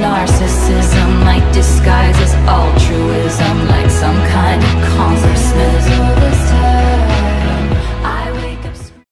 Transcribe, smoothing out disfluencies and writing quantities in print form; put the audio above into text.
narcissist.